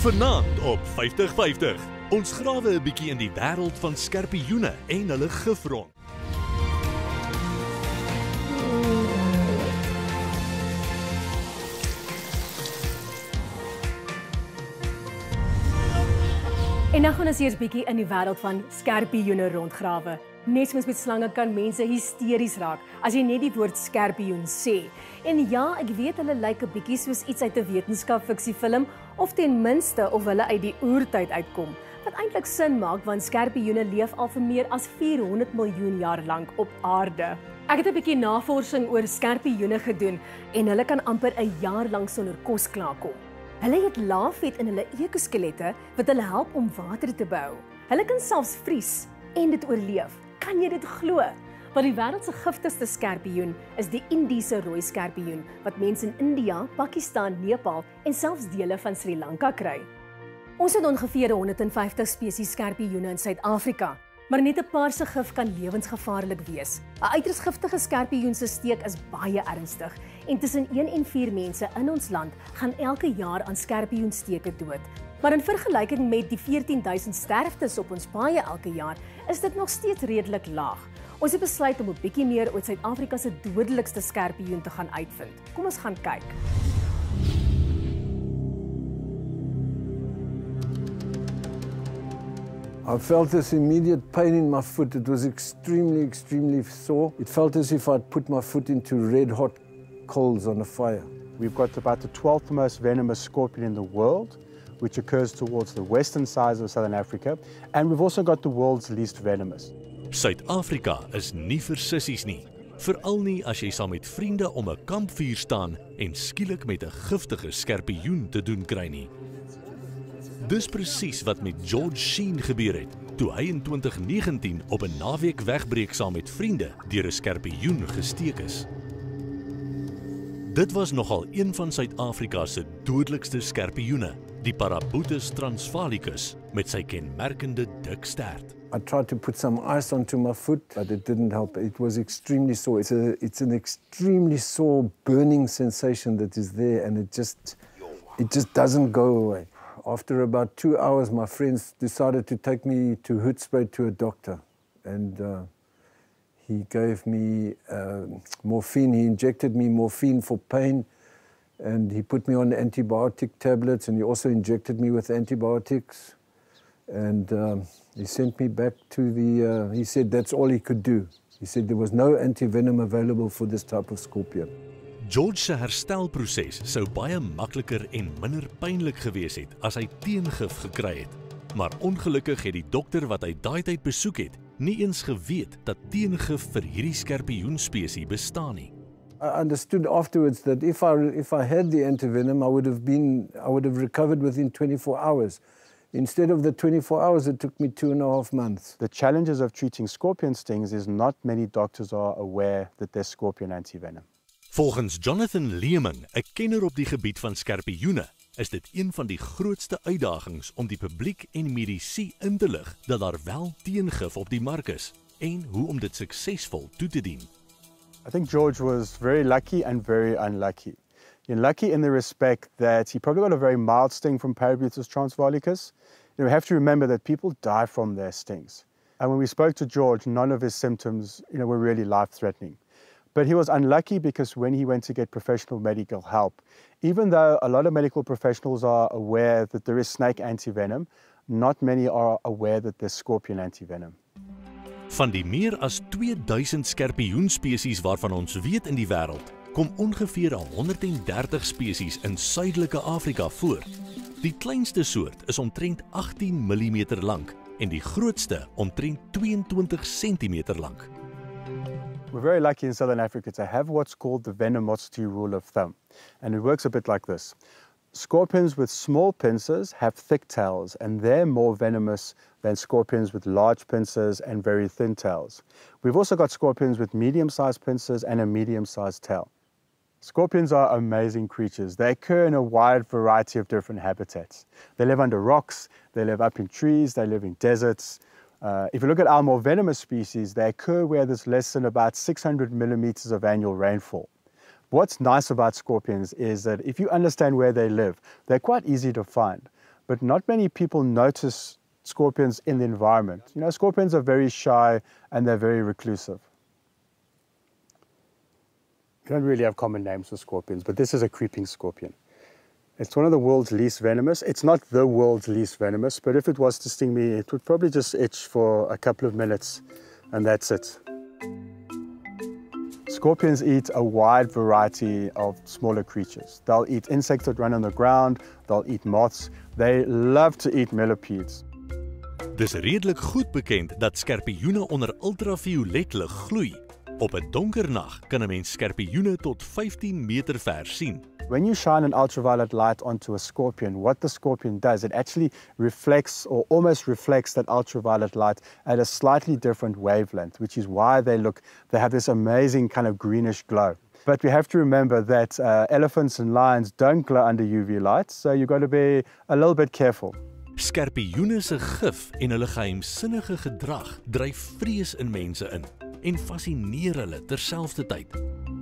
Vanaand op 50|50. Ons grawe 'n bietjie in die wêreld van skerpioene en hulle gifrond. En dan gaan ons eers bietjie in die wêreld van skerpioene rondgrawe. Net soos met slange kan mense hysteries raak as jy net die woord skerpioen sê. En ja, ek weet hulle lyk 'n bietjie soos iets uit 'n wetenskapfiksiefilm of ten minste of hulle uit die oertyd uitkom. Wat eintlik sin maak want skerpioene leef al vir meer as 400 miljoen jaar lank op aarde. Ek het 'n bietjie navorsing oor skerpioene gedoen en hulle kan amper 'n jaar lank sonder kos klaarkom. Hulle eet laafvet in hulle ekoskelette wat hulle help om water te bou. Hulle kan selfs vries en dit oorleef. Kan jy dit glo? Want die wêreld se giftigste skerpioen is die Indiese rooi skerpioen wat mense in India, Pakistan, Nepal en selfs dele van Sri Lanka kry. Ons het ongeveer 150 spesies skerpioene in Suid-Afrika, maar net 'n paar se gif kan lewensgevaarlik wees. 'n Uiters giftige skerpioen se steek is baie ernstig en tussen 1 en 4 mense in ons land gaan elke jaar aan skerpioensteke dood. Maar in vergelyking met die 14.000 sterftes op ons paaie elke jaar, is dit nog steeds redelik laag. Ons het besluit om 'n bietjie meer oor Suid-Afrika se dodelikste skerpioen te gaan uitvind. Kom ons gaan kyk. I felt this immediate pain in my foot. It was extremely sore. It felt as if I'd put my foot into red hot coals on a fire. We've got about the 12th most venomous scorpion in the world, which occurs towards the western sides of southern Africa, and we've also got the world's least venomous. Suid-Afrika is nie vir sissies nie, veral nie as jy saam met vriende om 'n kampvuur staan en skielik met 'n giftige skerpioen te doen kry nie. Dis presies wat met George Sheen gebeur het toe hy in 2019 op 'n naweek wegbreek saam met vriende deur 'n skerpioen gesteek is. Dit was nogal een van Suid-Afrika se dodelikste skerpioene, die Parabuthus transvaalicus, met sy kenmerkende dik staart. I tried to put some ice onto my foot, but it didn't help. It was extremely sore. It's an extremely sore, burning sensation that is there, and it just doesn't go away. After about 2 hours, my friends decided to take me to Hoedspruit to a doctor, and he gave me morphine. He injected me morphine for pain, and he put me on antibiotic tablets, and he also injected me with antibiotics. And he sent me back to the, he said that's all he could do. He said there was no antivenom available for this type of scorpion. George se herstelproses sou baie makliker en minder pynlik gewees het as hy teengif gekry het. Maar ongelukkig het die dokter wat hy daai tyd besoek het, nie eens geweet dat teengif vir hierdie skerpioenspesie bestaan nie. I understood afterwards that if I had the antivenom, I would have recovered within 24 hours. Instead of the 24 hours, it took me 2.5 months. The challenges of treating scorpion stings is not many doctors are aware that there's scorpion antivenom. Volgens Jonathan Leeming, 'n kenner op die gebied van skerpioene, is dit een van die grootste uitdagings om die publiek en medisy in te lig dat daar wel teengif op die mark is en hoe om dit suksesvol toe te dien. I think George was very lucky and very unlucky. You're lucky in the respect that he probably got a very mild sting from Parabuthus transvaalicus. You have to remember that people die from their stings. And when we spoke to George, none of his symptoms, were really life-threatening. But he was unlucky because when he went to get professional medical help, even though a lot of medical professionals are aware that there is snake antivenom, not many are aware that there's scorpion antivenom. Van die meer as 2000 skerpioenspesies waarvan ons weet in die wêreld, kom ongeveer 130 spesies in Suidelike Afrika voor. Die kleinste soort is omtrent 18 mm lank en die grootste omtrent 22 cm lank. We're very lucky in Southern Africa to have what's called the venomosity rule of thumb, and it works a bit like this. Scorpions with small pincers have thick tails, and they're more venomous than scorpions with large pincers and very thin tails. We've also got scorpions with medium-sized pincers and a medium-sized tail. Scorpions are amazing creatures. They occur in a wide variety of different habitats. They live under rocks, they live up in trees, they live in deserts. If you look at our more venomous species, they occur where there's less than about 600 millimeters of annual rainfall. What's nice about scorpions is that if you understand where they live, they're quite easy to find. but not many people notice scorpions in the environment. You know, scorpions are very shy and they're very reclusive. We don't really have common names for scorpions, but this is a creeping scorpion. It's one of the world's least venomous. It's not the world's least venomous, but if it was to sting me, it would probably just itch for a couple of minutes, and that's it. Scorpions eat a wide variety of smaller creatures. They'll eat insects that run on the ground, they'll eat moths. They love to eat millipedes. Het is redelijk goed bekend dat scorpioenen onder ultraviolet licht gloeien. Op een donker nacht kan een mens scorpioenen tot 15 meter ver zien. When you shine an ultraviolet light onto a scorpion, what the scorpion does, it actually reflects or almost reflects that ultraviolet light at a slightly different wavelength, which is why they have this amazing kind of greenish glow. But we have to remember that elephants and lions don't glow under UV lights, so you've got to be a little bit careful. Scorpioenen se gif en hulle geheimsinnige gedrag dryf vrees in mense in en fascineer hulle terselfdertyd.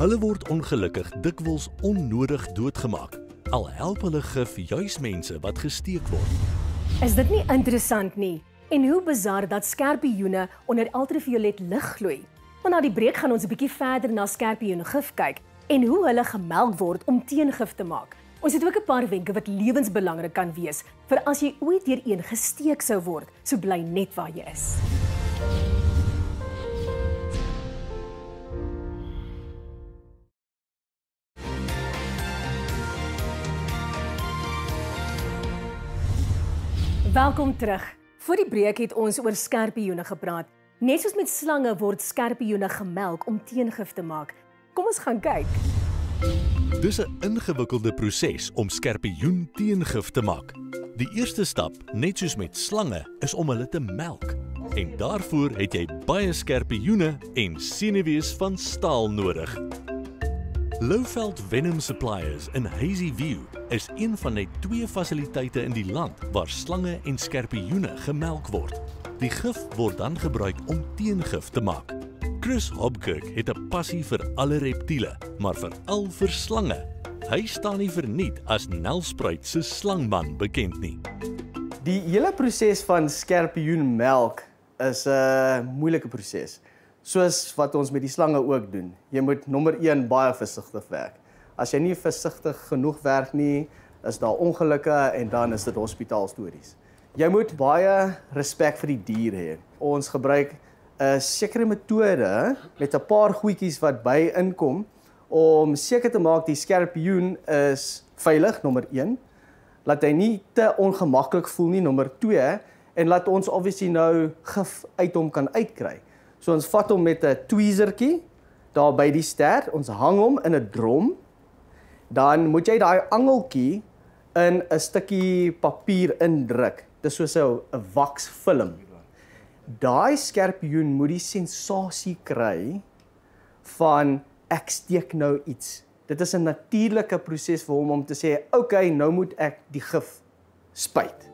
Hulle word ongelukkig dikwels onnodig doodgemaak, al help hulle gif juis mense wat gesteek word. Is dit nie interessant nie? En hoe bizar dat skorpioene onder ultraviolet lig gloei. Maar na die breek gaan ons 'n bietjie verder na skorpioengif kyk en hoe hulle gemelk word om teengif te maak. Ons het ook 'n paar wenke wat lewensbelangrik kan wees vir as jy ooit deur een gesteek sou word, so bly net waar jy is. Welkom terug. Voor die breek het ons oor skorpioene gepraat. Net soos met slange word skorpioene gemelk om teengif te maak. Kom ons gaan kyk. Dis 'n ingewikkelde proses om skorpioen teengif te maak. Die eerste stap, net soos met slange, is om hulle te melk. En daarvoor het jy baie skorpioene en senuwees van staal nodig. Lowveld Venom Suppliers in Hazy View is een van net 2 fasiliteite in die land waar slange en skorpioene gemelk word. Die gif word dan gebruik om teengif te maak. Chris Hobkirk het 'n passie vir alle reptiele, maar veral vir slange. Hy staan nie verniet as Nelspruit se slangman bekend nie. Die hele proses van skorpioenmelk is 'n moeilike proses. Soos wat ons met die slange ook doen. Jy moet nommer 1 baie versigtig werk. As jy nie versigtig genoeg werk nie, is daar ongelukke en dan is dit hospitaalstories. Jy moet baie respek vir die dier hê. Ons gebruik 'n sekere metode met 'n paar goedjies wat by inkom om seker te maak die skorpioen is veilig, nommer 1. Laat hy nie te ongemaklik voel nie, nommer 2, en laat ons obviously nou gif uit hom kan uitkry. So ons vat hom met 'n tweezertjie daar by die ster, ons hang hom in 'n drom. Dan moet jy daai angeltjie in 'n stukkie papier indruk. Dis soos 'n waksfilm. Daai skorpioen moet die sensasie kry van ek steek nou iets. Dit is 'n natuurlike proses vir hom om te sê, "Okay, nou moet ek die gif spuit."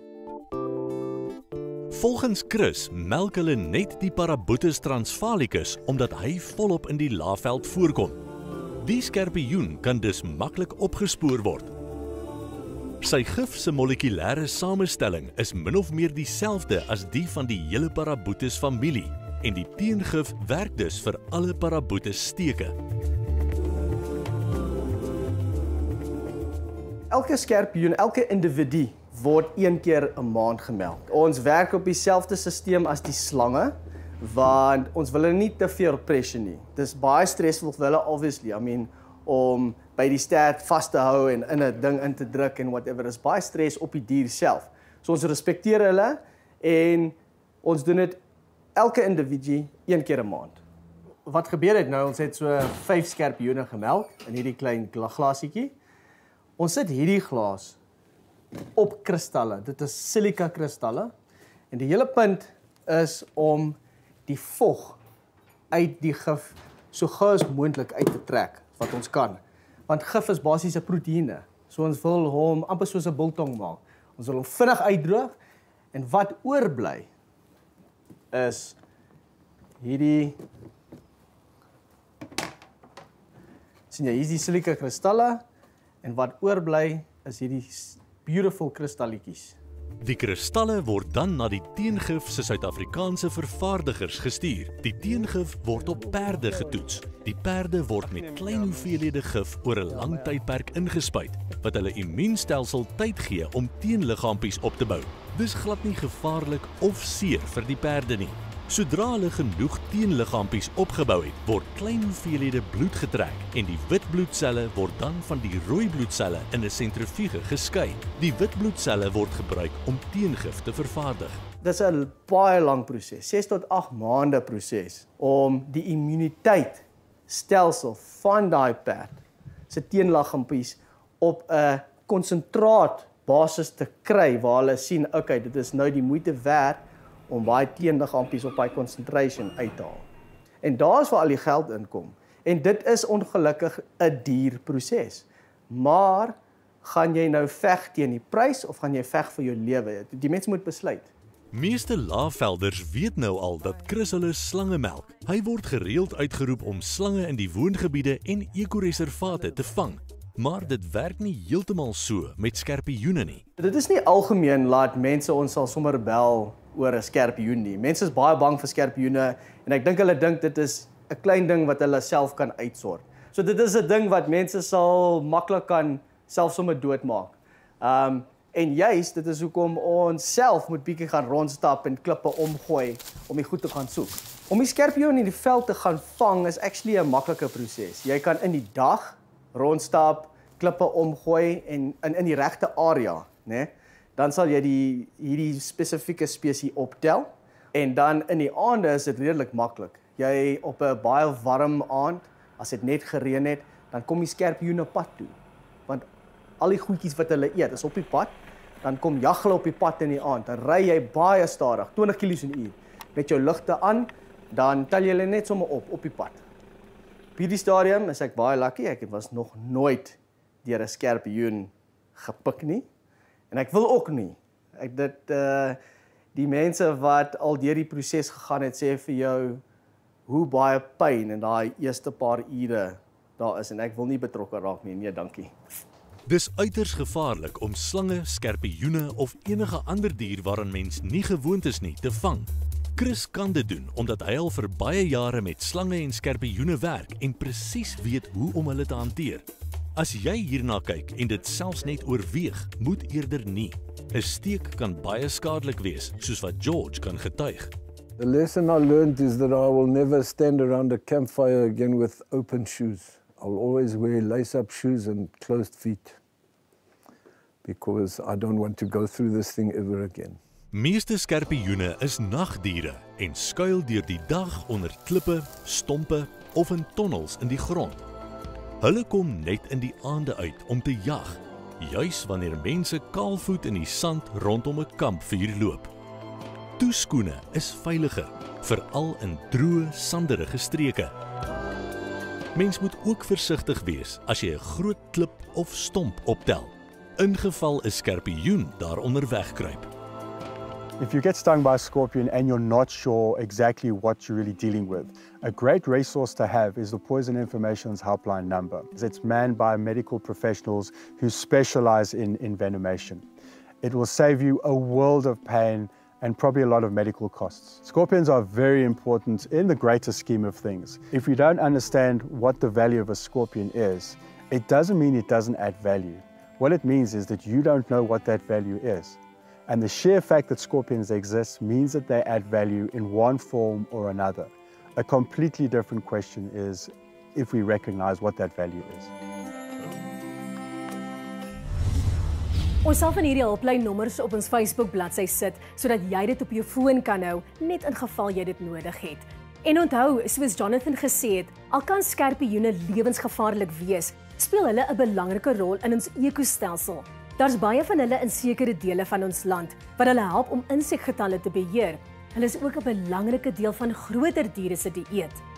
Volgens Chris melk hulle net die Parabuthus transvaalicus omdat hy volop in die laagveld voorkom. Die skorpioen kan dus maklik opgespoor word. Sy gif se molekulêre samestelling is min of meer dieselfde as die van die hele Parabuthus familie en die teengif werk dus vir alle Parabuthus steke. Elke skorpioen, elke individu word 1 keer 'n maand gemeld. Ons werk op dieselfde stelsel as die slange, want ons wil hulle nie te veel pressure nie. Dis baie stresvol vir hulle obviously. I mean, om by die staart vas te hou en in 'n ding in te druk en whatever, is baie stres op die dier self. So ons respekteer hulle en ons doen dit elke individu 1 keer 'n maand. Wat gebeur het nou? Ons het so 5 skorpioene gemeld in hierdie klein glasietjie. Ons sit hierdie glas op kristalle. Dit is silika kristalle. En die hele punt is om die vog uit die gif so gou as moontlik uit te trek wat ons kan. Want gif is basies 'n proteïene. So ons wil hom amper soos 'n biltong maak. Ons wil hom vinnig uitdroog en wat oorbly is hierdie sien jy, hier is die silika kristalle en wat oorbly is hierdie beautiful kristalletjies. Die kristalle word dan na die teengif se Suid-Afrikaanse vervaardigers gestuur. Die teengif word op perde getoets. Die perde word met klein hoeveelhede gif oor 'n lang tydperk ingespuit, wat hulle immuunstelsel tyd gee om teenliggaampies op te bou. Dis glad nie gevaarlik of seer vir die perde nie. Sodra hulle genoeg teenliggaampies opgebou het, word klein hoeveelhede bloed getrek en die wit bloedselle word dan van die rooi bloedselle in 'n sentrifuge geskei. Die wit bloedselle word gebruik om teengif te vervaardig. Dit is 'n baie lang proses, 6 tot 8 maande proses om die immuniteitstelsel van daai perd se teenliggaampies op 'n konsentraat basis te kry waar hulle sien, okay, dit is nou die moeite werd om baie teenliggaampies op hy concentration uit te haal. En daar is waar al die geld inkom. En dit is ongelukkig 'n duur proses. Maar gaan jy nou veg teen die prys of gaan jy veg vir jou lewe? Die mens moet besluit. Meeste laafvelders weet nou al dat Chris hulle slange melk. Hy word gereeld uitgeroep om slange in die woongebiede en ekoreservate te vang. Maar dit werk nie heeltemal so met skerpioene nie. Dit is nie algemeen laat mense ons al sommer bel oor 'n skerpioen nie. Mense is baie bang vir skerpioene en ek dink hulle dink dit is 'n klein ding wat hulle self kan uitsort. So dit is 'n ding wat mense sal maklik kan self sommer doodmaak. En juist dit is hoekom ons self moet bietjie gaan rondstap en klippe omgooi om die goed te gaan soek. Om die skerpioen in die veld te gaan vang is actually 'n maklike proses. Jy kan in die dag rondstap, klippe omgooi en in die regte area, né? Dan sal jy hierdie spesifieke spesies optel en dan in die aande is dit redelik maklik. Jy op 'n baie warm aand, as dit net gereën het, dan kom die skerpioene pad toe. Want al die goedjies wat hulle eet is op die pad, dan kom jag hulle op die pad in die aand. Dan ry jy baie stadig, 20 km/h, met jou ligte aan, dan tel jy hulle net sommer op die pad. Op hierdie stadium is ek baie lucky, ek was nog nooit deur 'n skerpioen gepik nie. En ek wil ook nie. Ek dit die mense wat al deur die proses gegaan het sê vir jou hoe baie pyn in daai eerste paar ure daar is en ek wil nie betrokke raak nie. Nee, dankie. Dis uiters gevaarlik om slange, skerpioene of enige ander dier waaraan mens nie gewoond is nie te vang. Chris kan dit doen omdat hy al vir baie jare met slange en skerpioene werk en presies weet hoe om hulle te hanteer. As jy hierna kyk en dit selfs net oorweeg, moet eerder nie. 'n Steek kan baie skadelik wees, soos wat George kan getuig. The lesson I learned is that I will never stand around a campfire again with open shoes. I'll always wear lace-up shoes and closed feet because I don't want to go through this thing ever again. Meeste skerpioene is nagdiere en skuil deur die dag onder klippe, stompe of in tonnels in die grond. Hulle kom net in die aande uit om te jag, juis wanneer mense kaalvoet in die sand rondom 'n kampvuur loop. Toeskoene is veiliger, veral in droë, sanderige streke. Mens moet ook versigtig wees as jy 'n groot klip of stomp optel, ingeval 'n skerpioen daaronder wegkruip. If you get stung by a scorpion and you're not sure exactly what you're really dealing with, a great resource to have is the Poison Information's helpline number. It's manned by medical professionals who specialize in envenomation. It will save you a world of pain and probably a lot of medical costs. Scorpions are very important in the greater scheme of things. If you don't understand what the value of a scorpion is, it doesn't mean it doesn't add value. What it means is that you don't know what that value is. And the sheer fact that scorpions exist means that they add value in one form or another. A completely different question is if we recognize what that value is. Ons sal van hierdie helplyn nommers op ons Facebook bladsy sit sodat jy dit op jou foon kan hou net in geval jy dit nodig het. En onthou, soos Jonathan gesê het, al kan skerpioene lewensgevaarlik wees, speel hulle 'n belangrike rol in ons ekostelsel. Daar's baie van hulle in sekere dele van ons land wat hulle help om insekgetalle te beheer. Hulle is ook 'n belangrike deel van groter diere se dieet.